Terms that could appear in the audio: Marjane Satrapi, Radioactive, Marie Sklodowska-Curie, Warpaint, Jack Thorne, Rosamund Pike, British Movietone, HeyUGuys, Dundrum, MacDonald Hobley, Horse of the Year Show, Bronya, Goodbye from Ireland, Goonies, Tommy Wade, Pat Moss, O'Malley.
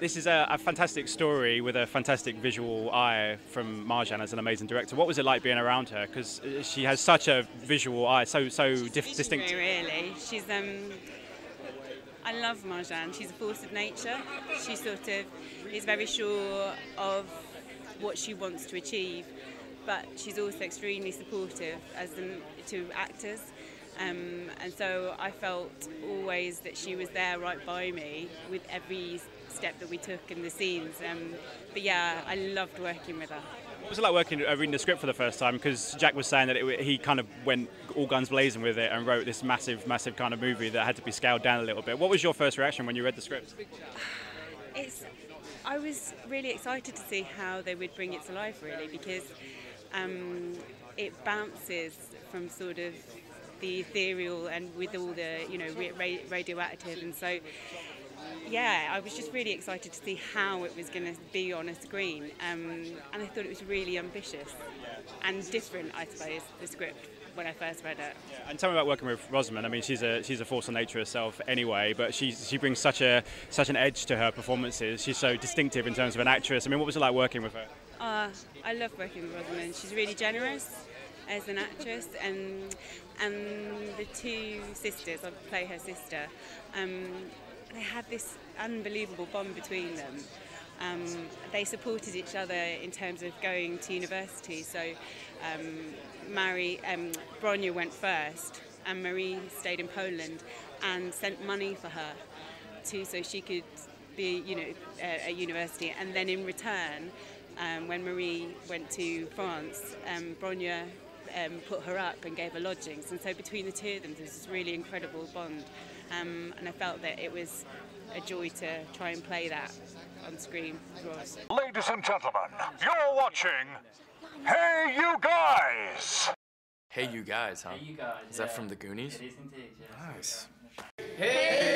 This is a fantastic story with a fantastic visual eye from Marjane as an amazing director. What was it like being around her? Because she has such a visual eye, so distinct. Really, she's I love Marjane. She's a force of nature. She sort of is very sure of what she wants to achieve, but she's also extremely supportive to actors. And so I felt always that she was there right by me with every step that we took in the scenes. But yeah, I loved working with her. What was it like reading the script for the first time? Because Jack was saying that he kind of went all guns blazing with it and wrote this massive, massive kind of movie that had to be scaled down a little bit. What was your first reaction when you read the script? I was really excited to see how they would bring it to life, really, because it bounces from sort of the ethereal and with all the, you know, radioactive, and so yeah, I was just really excited to see how it was going to be on a screen, and I thought it was really ambitious and different, I suppose, the script when I first read it. Yeah, and tell me about working with Rosamund. I mean, she's a force of nature herself anyway, but she brings such an edge to her performances. She's so distinctive in terms of an actress. I mean, what was it like working with her? I love working with Rosamund. She's really generous as an actress, and the two sisters, I play her sister, they had this unbelievable bond between them. They supported each other in terms of going to university, so Bronya went first and Marie stayed in Poland and sent money for her too, so she could be, you know, at university. And then in return, when Marie went to France, Bronya put her up and gave her lodgings, and so between the two of them there's this really incredible bond, and I felt that it was a joy to try and play that on screen. Ladies and gentlemen, you're watching Hey You Guys! Hey You Guys, huh? Hey You Guys, is that from the Goonies? It is indeed, yeah. Nice. Hey!